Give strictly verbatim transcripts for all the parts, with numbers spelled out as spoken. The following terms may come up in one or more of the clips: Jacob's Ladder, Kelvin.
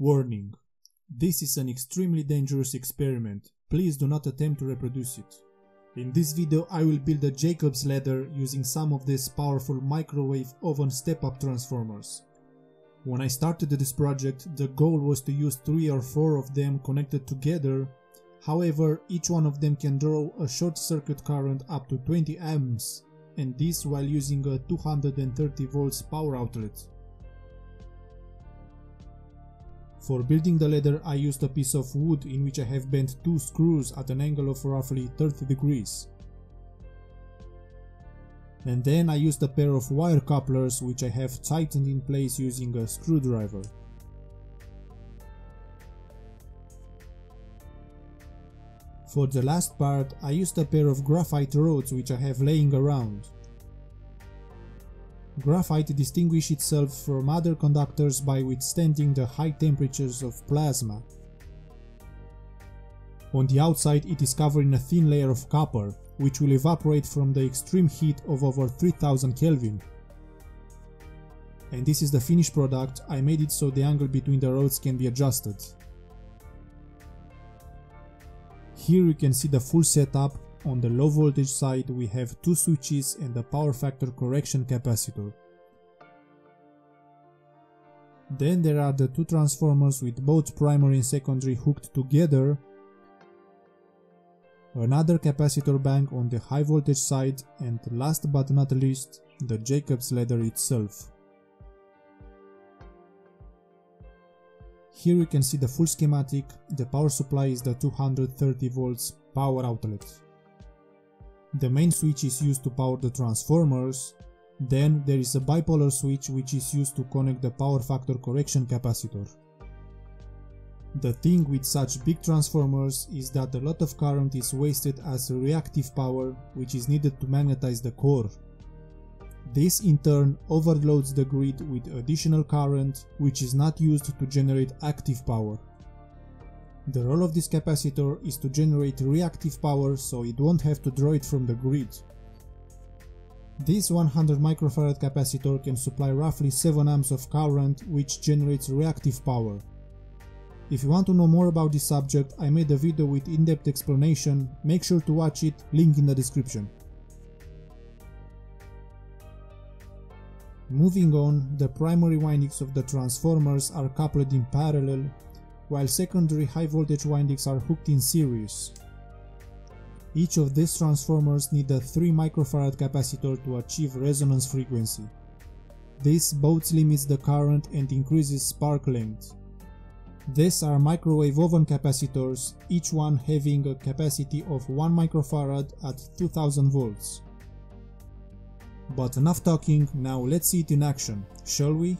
Warning: this is an extremely dangerous experiment. Please do not attempt to reproduce it. In this video I will build a Jacob's ladder using some of these powerful microwave oven step-up transformers. When I started this project, the goal was to use three or four of them connected together. However, each one of them can draw a short circuit current up to twenty amps, and this while using a two hundred thirty volts power outlet. For building the ladder I used a piece of wood in which I have bent two screws at an angle of roughly thirty degrees. And then I used a pair of wire couplers which I have tightened in place using a screwdriver. For the last part I used a pair of graphite rods which I have laying around. Graphite distinguishes itself from other conductors by withstanding the high temperatures of plasma. On the outside it is covered in a thin layer of copper, which will evaporate from the extreme heat of over three thousand Kelvin. And this is the finished product. I made it so the angle between the rods can be adjusted. Here you can see the full setup. On the low voltage side we have two switches and a power factor correction capacitor. Then there are the two transformers with both primary and secondary hooked together, another capacitor bank on the high voltage side, and last but not least, the Jacob's ladder itself. Here you can see the full schematic. The power supply is the two hundred thirty volts power outlet. The main switch is used to power the transformers, then there is a bipolar switch which is used to connect the power factor correction capacitor. The thing with such big transformers is that a lot of current is wasted as reactive power which is needed to magnetize the core. This in turn overloads the grid with additional current which is not used to generate active power. The role of this capacitor is to generate reactive power so it won't have to draw it from the grid. This one hundred microfarad capacitor can supply roughly seven amps of current which generates reactive power. If you want to know more about this subject, I made a video with in-depth explanation. Make sure to watch it, link in the description. Moving on, the primary windings of the transformers are coupled in parallel, while secondary high voltage windings are hooked in series. Each of these transformers need a three microfarad capacitor to achieve resonance frequency. This both limits the current and increases spark length. These are microwave oven capacitors, each one having a capacity of one microfarad at two thousand volts. But enough talking, now let's see it in action, shall we?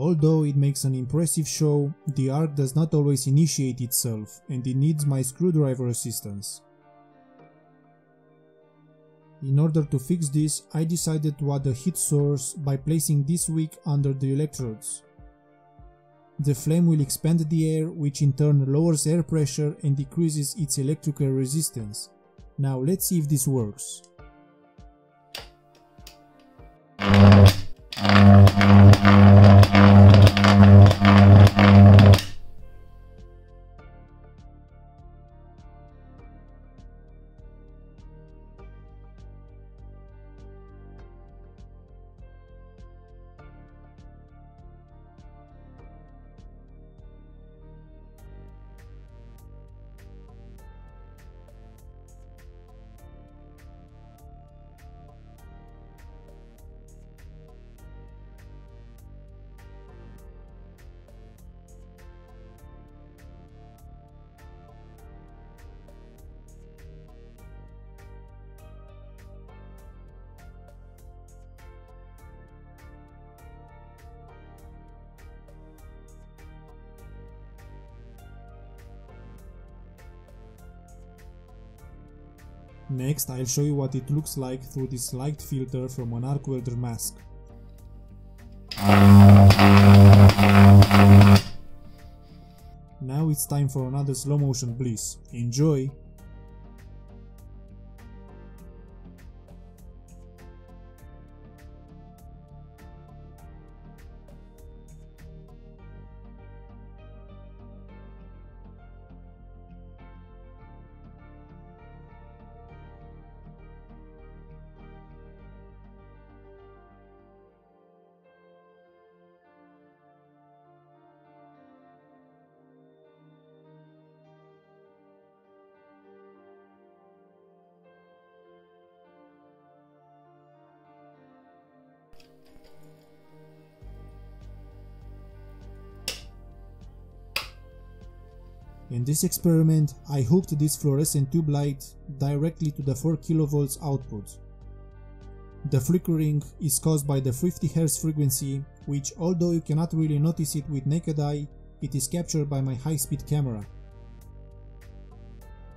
Although it makes an impressive show, the arc does not always initiate itself and it needs my screwdriver assistance. In order to fix this, I decided to add a heat source by placing this wick under the electrodes. The flame will expand the air, which in turn lowers air pressure and decreases its electrical resistance. Now let's see if this works. Next, I'll show you what it looks like through this light filter from an arc welder mask. Now it's time for another slow motion bliss. Enjoy! In this experiment, I hooked this fluorescent tube light directly to the four kilovolts output. The flickering is caused by the fifty hertz frequency, which, although you cannot really notice it with naked eye, it is captured by my high-speed camera.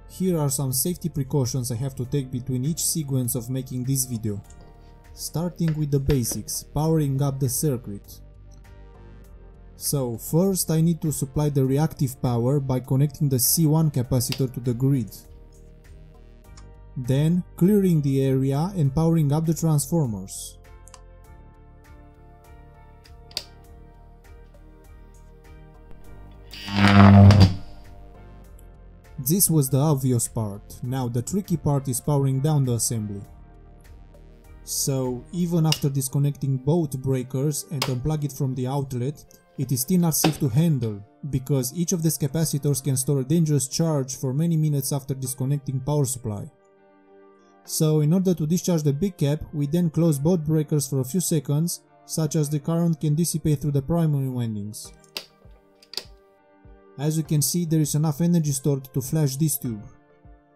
Here are some safety precautions I have to take between each sequence of making this video. Starting with the basics, powering up the circuit. So, first I need to supply the reactive power by connecting the C one capacitor to the grid. Then, clearing the area and powering up the transformers. This was the obvious part. Now the tricky part is powering down the assembly. So, even after disconnecting both breakers and unplug it from the outlet, it is still not safe to handle, because each of these capacitors can store a dangerous charge for many minutes after disconnecting power supply. So, in order to discharge the big cap, we then close both breakers for a few seconds, such as the current can dissipate through the primary windings. As you can see, there is enough energy stored to flash this tube.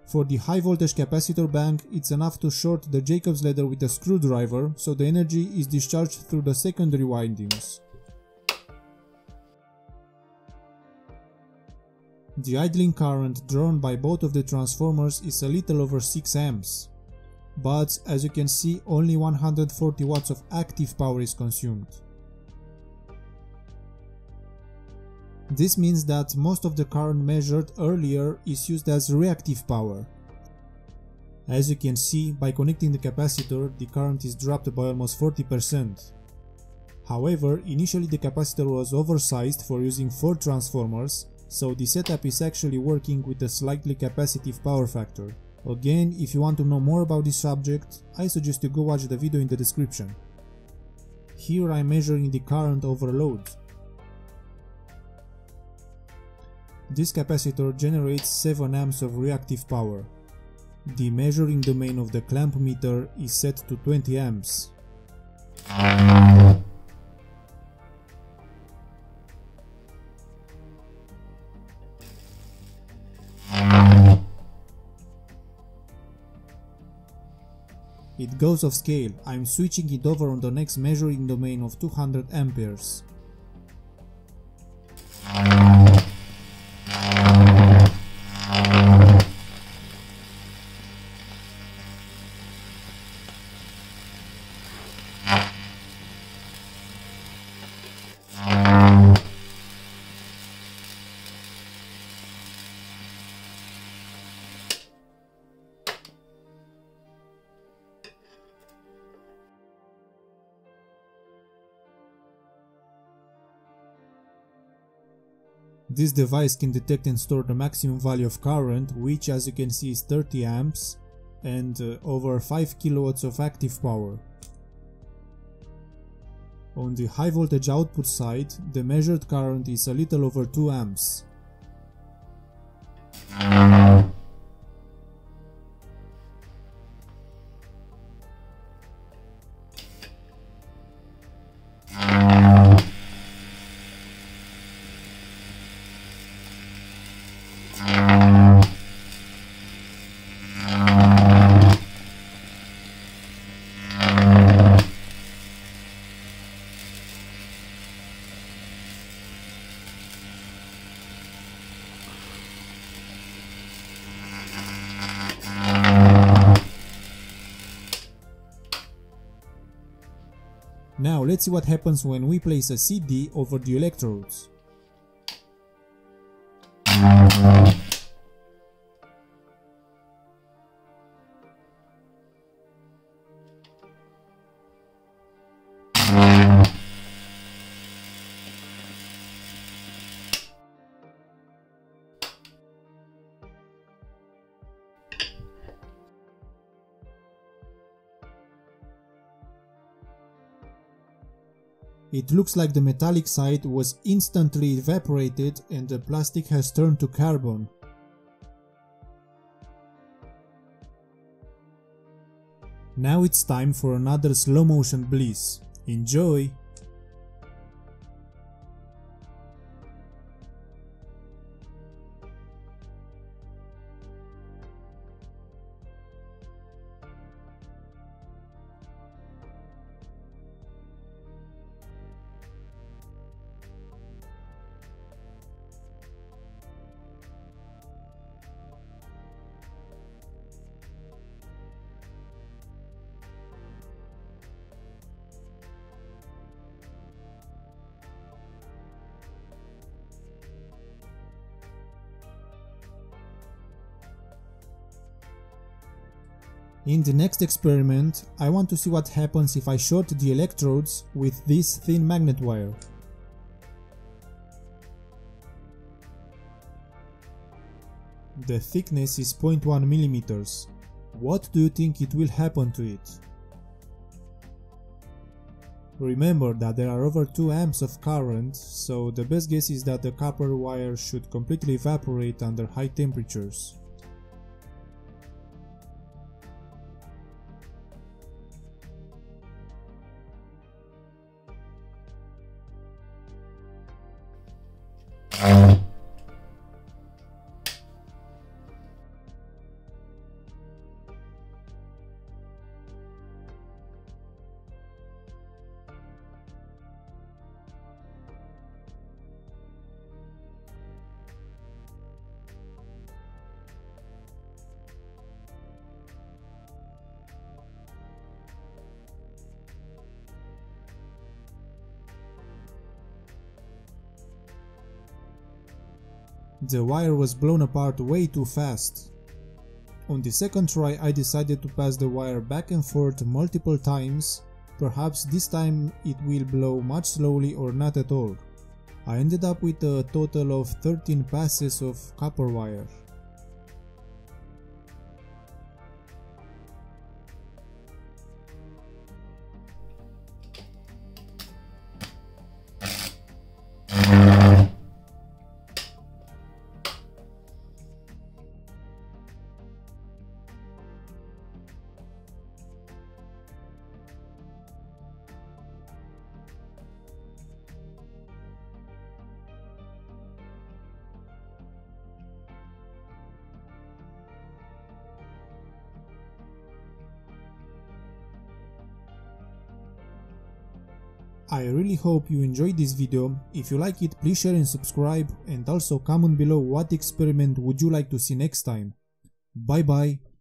For the high voltage capacitor bank, it's enough to short the Jacob's ladder with a screwdriver, so the energy is discharged through the secondary windings. The idling current drawn by both of the transformers is a little over six amps, but as you can see, only one hundred forty watts of active power is consumed. This means that most of the current measured earlier is used as reactive power. As you can see, by connecting the capacitor, the current is dropped by almost forty percent. However, initially the capacitor was oversized for using four transformers, so the setup is actually working with a slightly capacitive power factor. Again, if you want to know more about this subject, I suggest you go watch the video in the description. Here I'm measuring the current overload. This capacitor generates seven amps of reactive power. The measuring domain of the clamp meter is set to twenty amps. It goes off scale. I'm switching it over on the next measuring domain of two hundred amperes. This device can detect and store the maximum value of current, which as you can see is thirty amps and uh, over five kilowatts of active power. On the high voltage output side, the measured current is a little over two amps. Now let's see what happens when we place a C D over the electrodes. It looks like the metallic side was instantly evaporated and the plastic has turned to carbon. Now it's time for another slow motion bliss. Enjoy! In the next experiment, I want to see what happens if I short the electrodes with this thin magnet wire. The thickness is zero point one millimeters. What do you think it will happen to it? Remember that there are over two amps of current, so the best guess is that the copper wire should completely evaporate under high temperatures. The wire was blown apart way too fast. On the second try, I decided to pass the wire back and forth multiple times. Perhaps this time it will blow much slowly or not at all. I ended up with a total of thirteen passes of copper wire. I really hope you enjoyed this video. If you like it, please share and subscribe, and also comment below what experiment would you like to see next time. Bye bye!